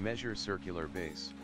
Measure circular base.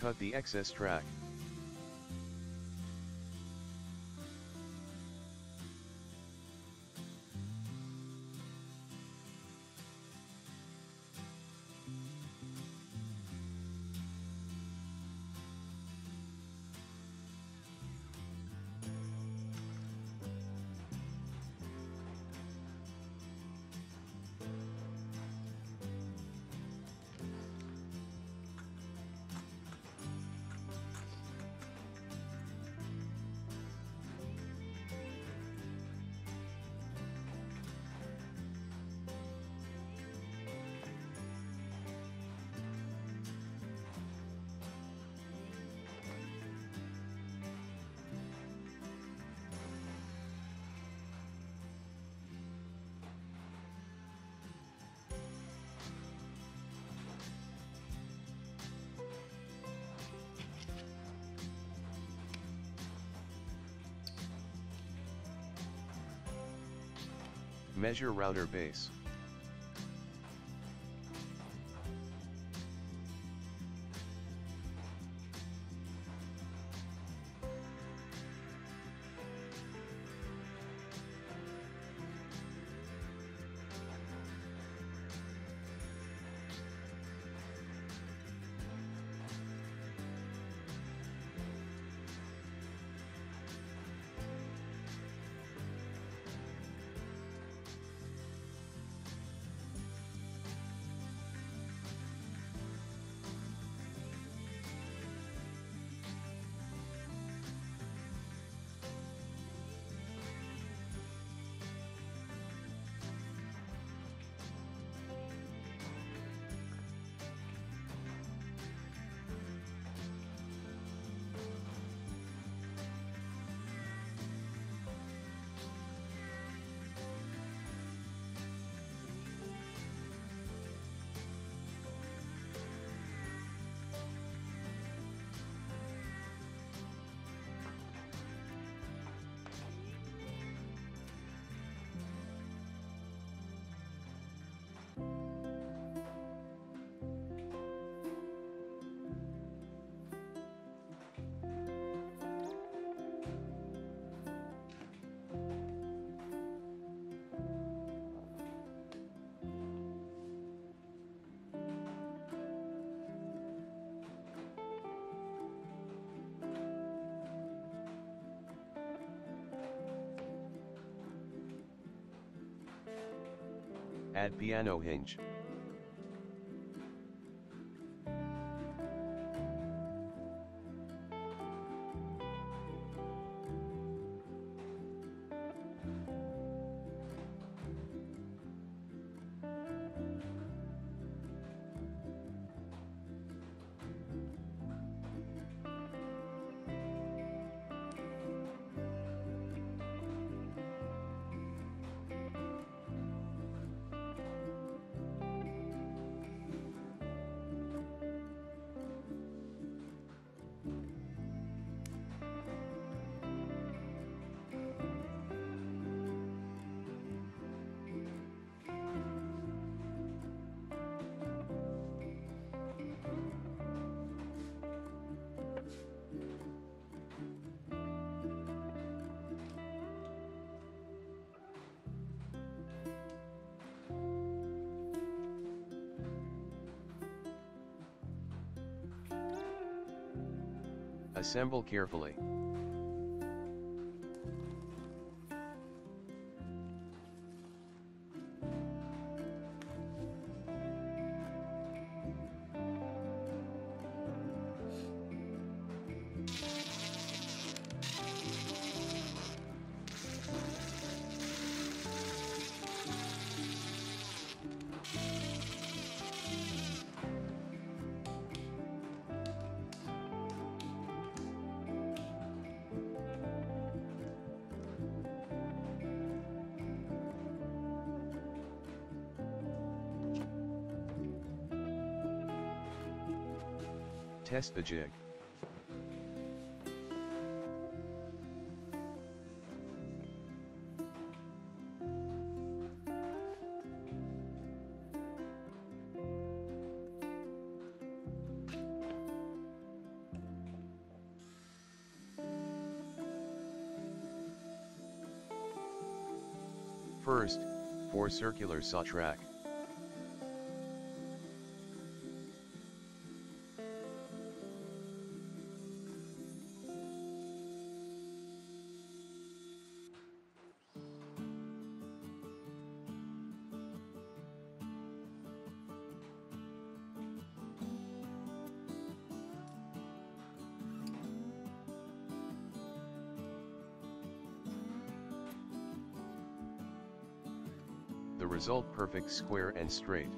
Cut the excess track. Measure router base. Add piano hinge. Assemble carefully. Test the jig. First, 4 circular saw track. The result perfect square and straight.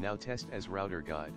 Now test as router guide.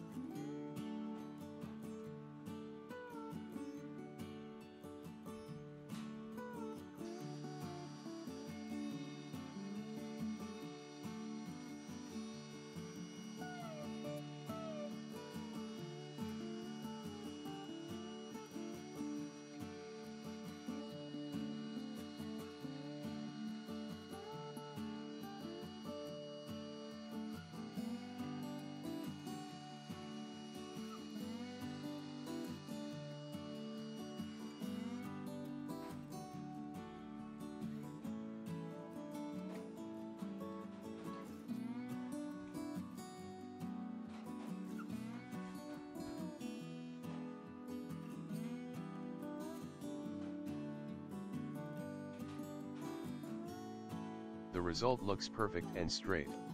The result looks perfect and straight.